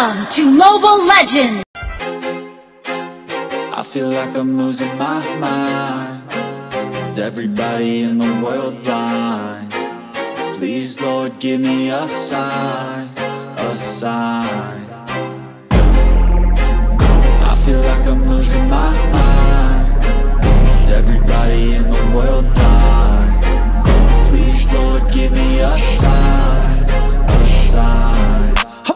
Welcome to Mobile Legends! I feel like I'm losing my mind. Is everybody in the world blind? Please, Lord, give me a sign, a sign. I feel like I'm losing my mind. Is everybody in the world blind? Please, Lord, give me a sign, a sign. I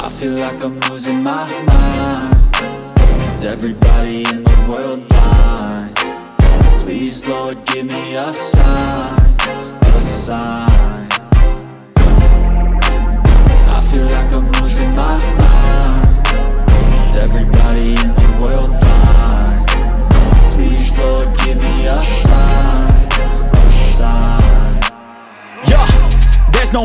I feel like I'm losing my mind. Is everybody in the world blind? Please, Lord, give me a sign, a sign. I feel like I'm losing my mind. Is everybody in the world blind? Please, Lord, give me a sign, a sign. Yeah. There's no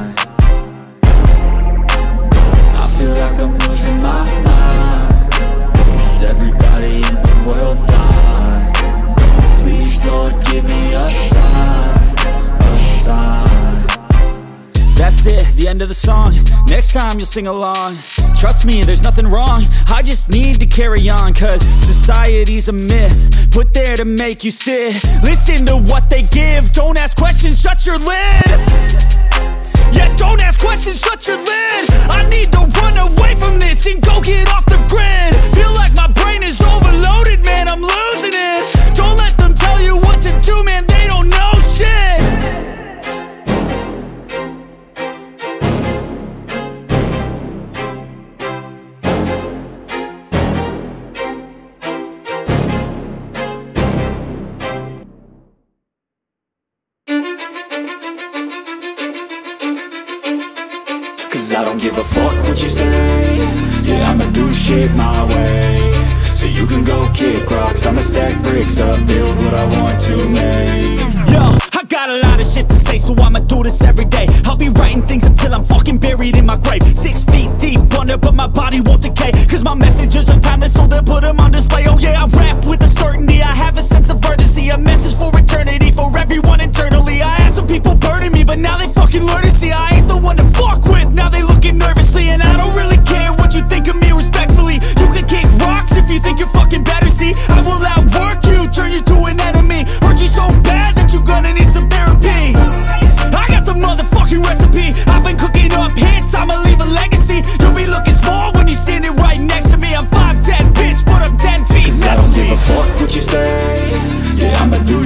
I feel like I'm losing my mind. Is everybody in the world blind? Please, Lord, give me a sign, a sign. That's it, the end of the song. Next time you'll sing along. Trust me, there's nothing wrong. I just need to carry on, cause society's a myth put there to make you sit. Listen to what they give. Don't ask questions, shut your lid. Yeah, don't ask questions, shut your lid. I need to run away from this and go get off the grid. Feel like my brain is overloaded, man, I'm losing it. Don't let them tell you what to do, man, they don't know shit. I don't give a fuck what you say. Yeah, I'ma do shit my way. So you can go kick rocks, I'ma stack bricks up, build what I want to make. Yo, I got a lot of shit to say, so I'ma do this every day. I'll be writing things until I'm fucking buried in my grave. 6 feet deep under, but my body won't decay. Cause my messages are timeless, so they'll put them on display. Oh yeah, I rap with a certainty, I have a sense of urgency. A message for eternity, for everyone internally. I had some people burning me, but now they fucking learn to see I ain't the one to fuck with. Now they looking nervously, and I don't really care what you think of me respectfully. You can kick rocks if you think you're fucking better, see. I will outwork you, turn you to an enemy. Hurt you so bad that you're gonna need some therapy. I got the motherfucking recipe. I've been cooking up hits, I'ma leave a legacy. You'll be looking small when you're standing right next to me. I'm 5'10", bitch, but I'm 10 feet next to me. I don't give a fuck what you say. Yeah, I'ma do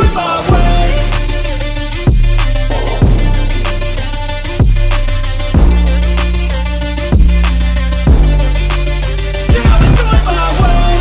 it my way. Yeah, I'ma do it my way.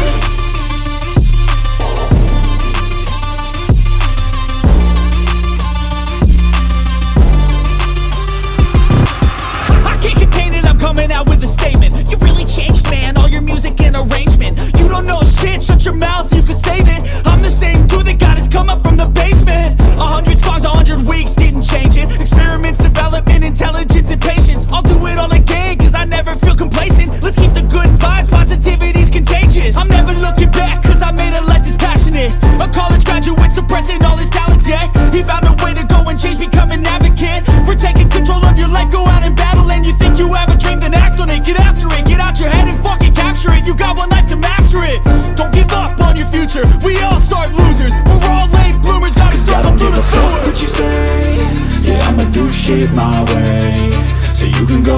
I can't contain it, I'm coming out with a statement. You really changed, man, all your music and arrangement. You don't know shit, shut your mouth, you can save it. I'm the same dude that got his come up from the basement. 100 songs, 100 weeks, didn't change it. Experiments, development, intelligence, and patience. I'll do it all again, cause I never feel complacent. Let's keep the good vibes, positivity's contagious. I'm never looking back, cause I made a life that's passionate.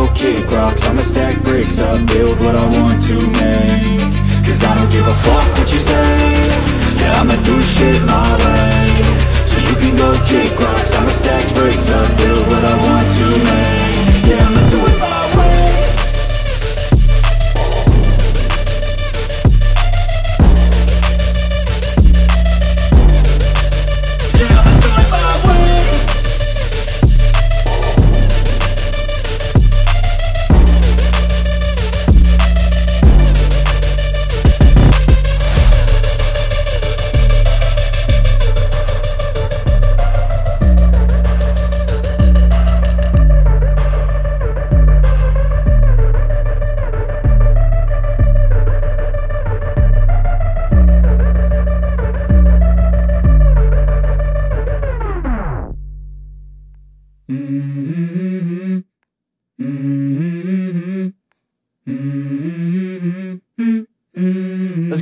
go kick rocks, I'ma stack bricks up, build what I want to make. Cause I don't give a fuck what you say, yeah, I'ma do shit my way. So you can go kick rocks, I'ma stack bricks up, build what I want to make. Yeah, I'ma do it my way. Let's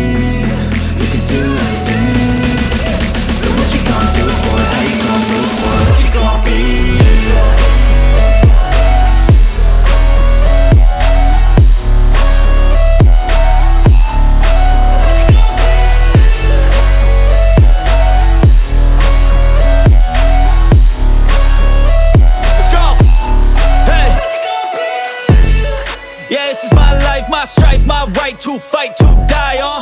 you can do anything? But what you gonna do for it? How you gonna move for it? What you gonna be? Let's go! Hey! What you gonna be? Yeah, this is my life, my strife, my right to fight, to die on.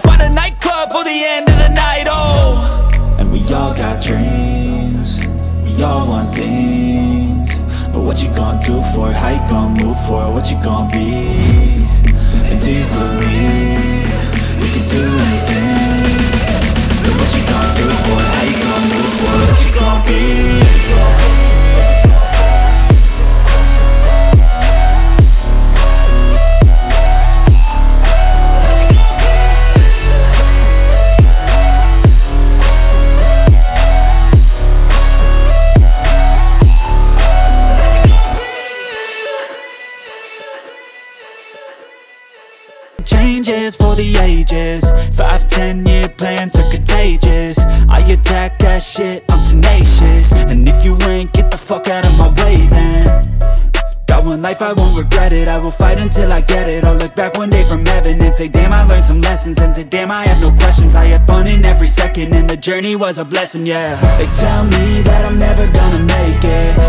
find a nightclub for the end of the night, oh. And we all got dreams, we all want things, but what you gonna do for it? How you gonna move for it? What you gonna be? And do you believe we can do anything? But what you gonna do for it? How you gonna move for it? What you gonna be? Changes for the ages, 5-10 year plans are contagious. I attack that shit, I'm tenacious. And if you ain't, get the fuck out of my way then. Got one life, I won't regret it. I will fight until I get it. I'll look back one day from heaven and say damn, I learned some lessons. And say damn, I had no questions. I had fun in every second and the journey was a blessing, yeah. They tell me that I'm never gonna make it,